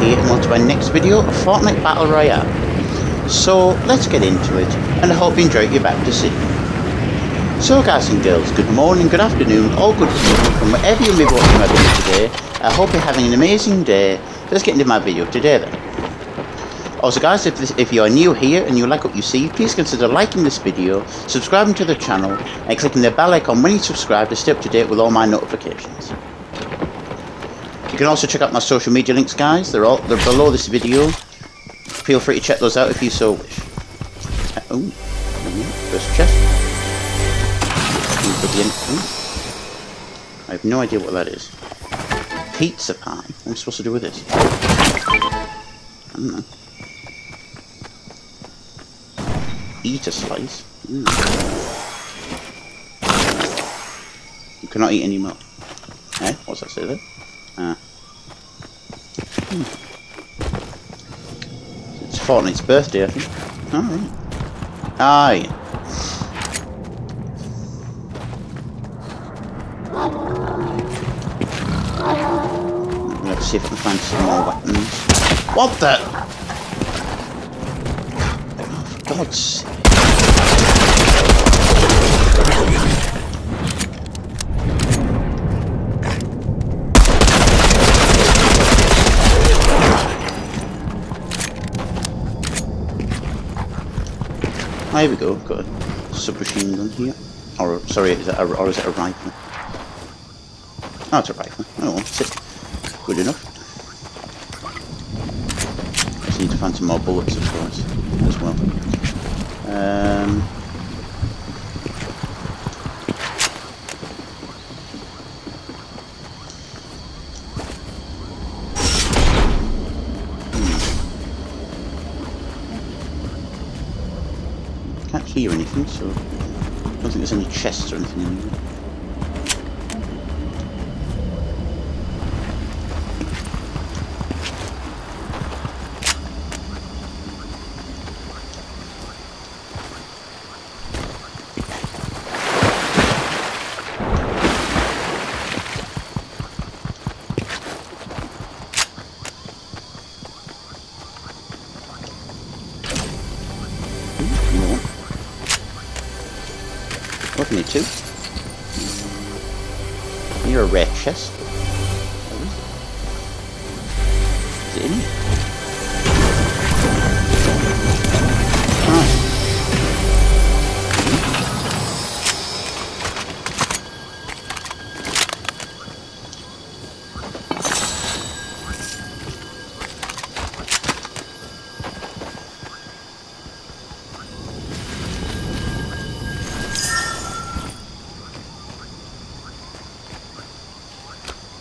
day and on to my next video of Fortnite Battle Royale. So let's get into it, and I hope you enjoy your baptism. So guys and girls, good morning, good afternoon, all good evening from wherever you may be watching my video today. I hope you're having an amazing day. Let's get into my video today then. Also guys, if you are new here and you like what you see, please consider liking this video, subscribing to the channel and clicking the bell icon when you subscribe to stay up to date with all my notifications. You can also check out my social media links guys, they're below this video. Feel free to check those out if you so wish. Oh, first chest. I have no idea what that is. Pizza pie? What am I supposed to do with this? I don't know. Eat a slice? You cannot eat anymore. Eh? What's that say there? It's Fortnite's birthday, I think. Alright. Ah, yeah. See if I can find some more weapons. What the? Oh, for God's sake. Oh, here we go. Got a submachine gun here. Or, sorry, is it a rifle? Oh, it's a rifle. Oh, that's it. Good enough. Just need to find some more bullets, of course, as well. Can't hear anything, so I don't think there's any chests or anything in there. What need to? You're a rare chest. Is it in here?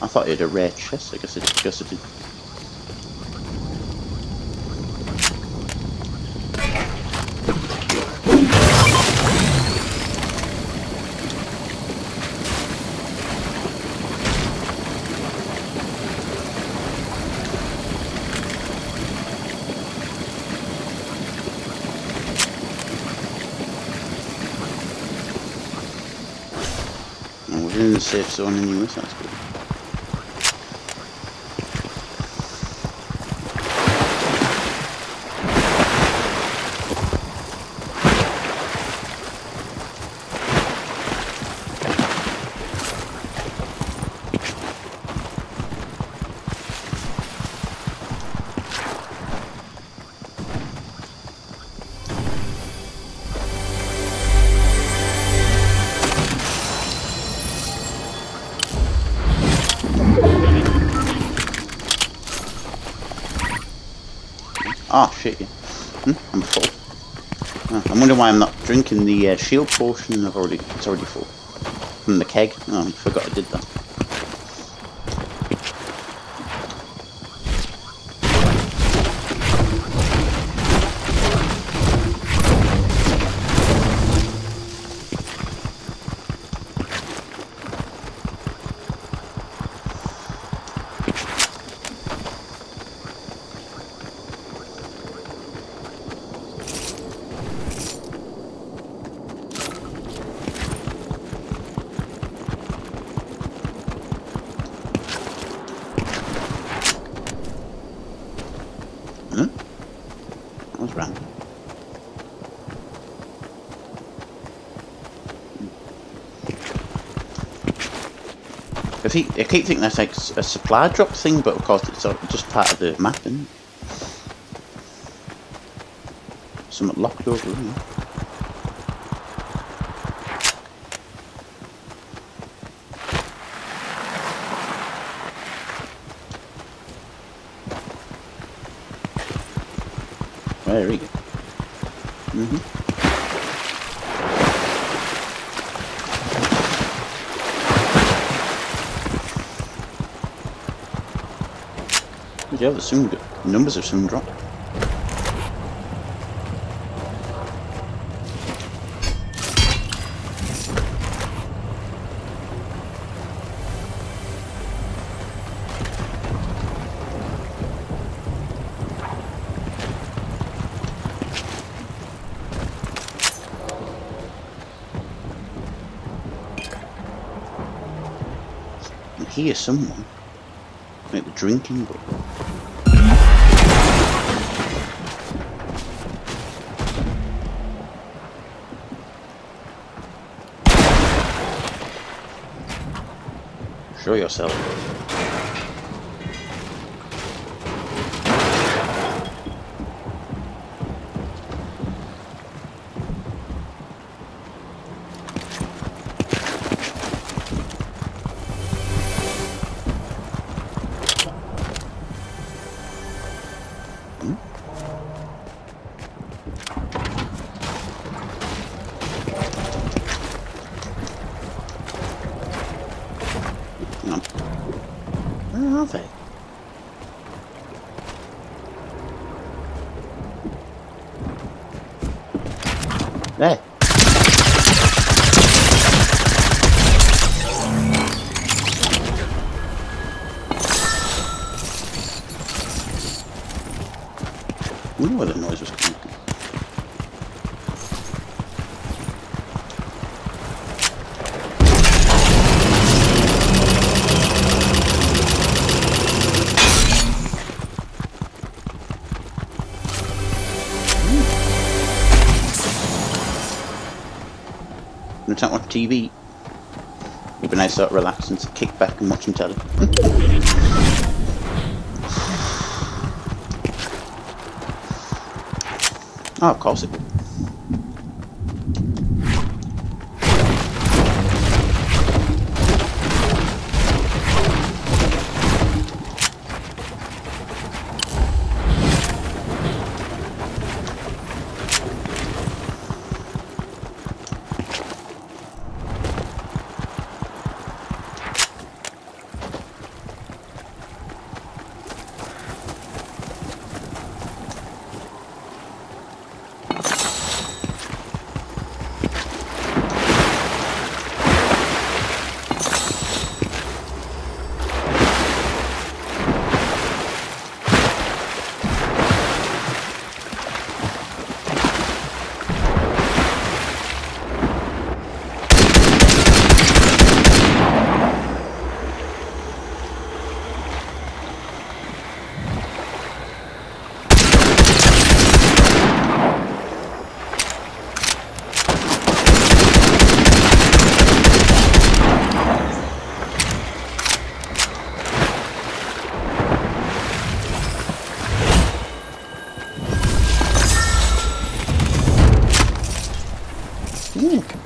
I thought it had a rare chest, I guess it just did. And we're in the safe zone anyway, so that's good. Ah, oh, shit, yeah. I'm full. Oh, I'm wondering why I'm not drinking the shield potion. It's already full. From the keg. Oh, I forgot I did that. Huh? That was random. I keep thinking that's like a supply drop thing, but of course it's just part of the map, isn't it? Somewhat locked over, isn't it? There we go. Mm-hmm. Yeah, the soon numbers have soon dropped. Hear someone make the drinking book. Show yourself. Where are they? There. I wonder where the noise was coming from. Don't watch TV. It'd be nice to sort of relax and kick back and watch some telly. Oh, of course it would.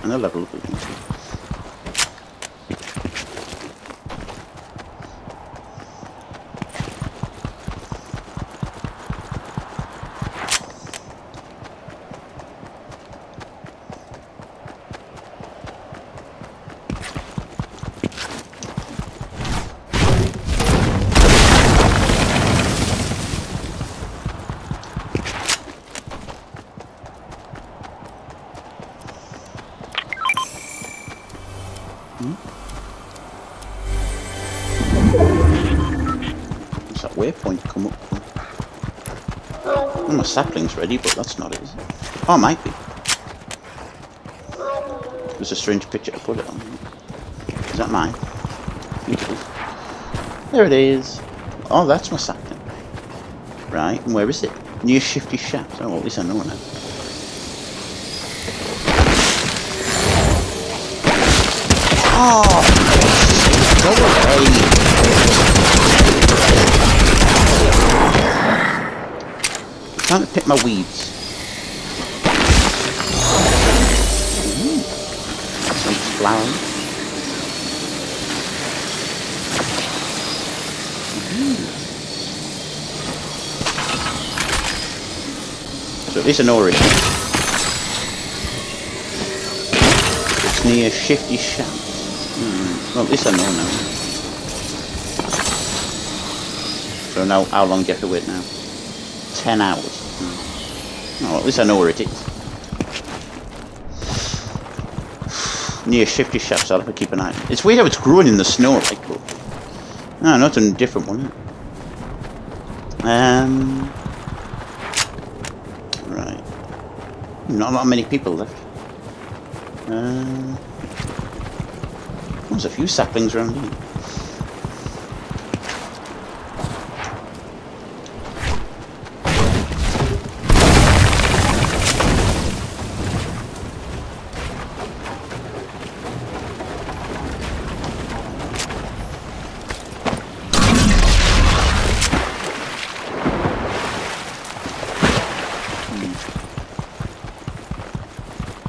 And a level up again. What's that waypoint come up for? Oh, my sapling's ready, but that's not it, is it? Oh, it might be. It was a strange picture to put it on. Is that mine? There it is. Oh, that's my sapling. Right, and where is it? New Shifty Shafts. Oh, what is that? No one knows. Oh, go away. Time to pick my weeds. Some flowers. So at least an orange. It's near Shifty Shafts. Well, at least I know now. So now, how long do you have to wait now? 10 hours. Oh, at least I know where it is. Near Shifty Shafts, I'll have to keep an eye on. It's weird how it's growing in the snow, like, but... No, not a different one. Not that many people left. There's a few saplings around here.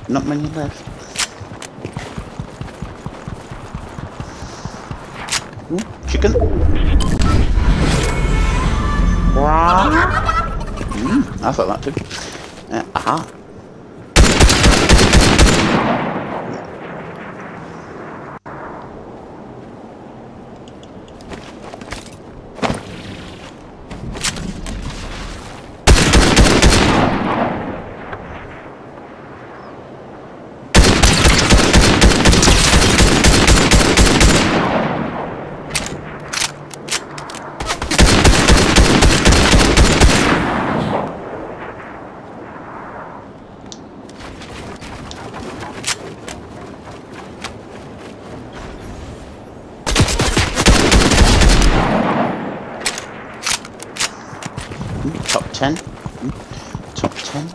Not many left. Ooh, chicken. I thought that too. Top 10. Top 10.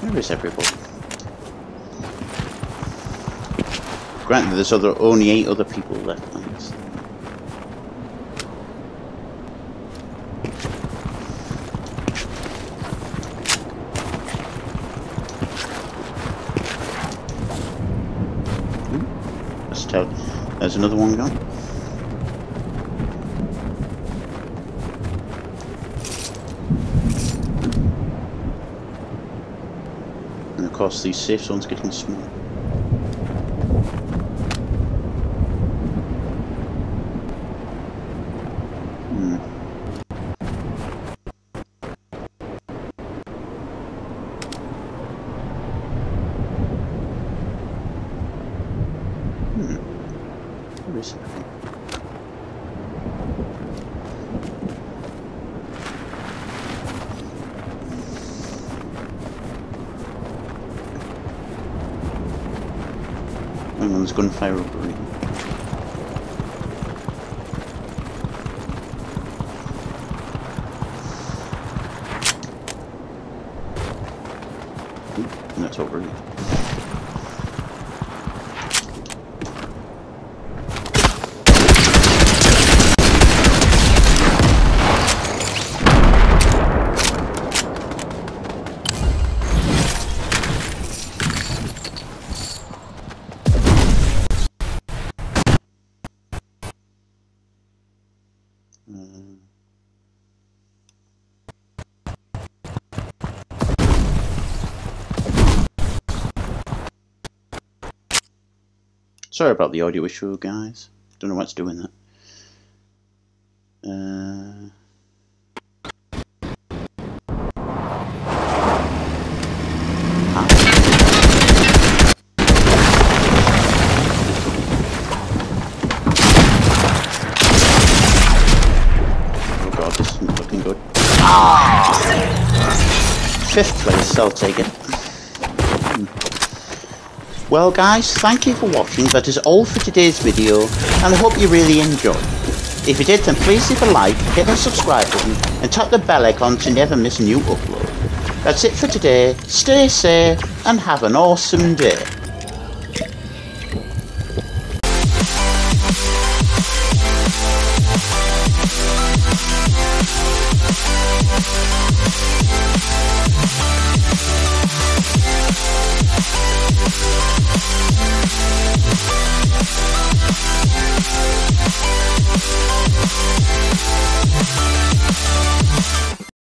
Where is everybody? Granted, there's only 8 other people left. Let's tell. There's another one gone. Of course, these safe zones getting small. Where is it? There's gunfire over here. And that's over here. Sorry about the audio issue, guys. Don't know what's doing that. Oh god, this isn't looking good. Fifth place, I'll take it. Well guys, thank you for watching, that is all for today's video, and I hope you really enjoyed. If you did, then please leave a like, hit the subscribe button, and tap the bell icon to never miss a new upload. That's it for today, stay safe, and have an awesome day.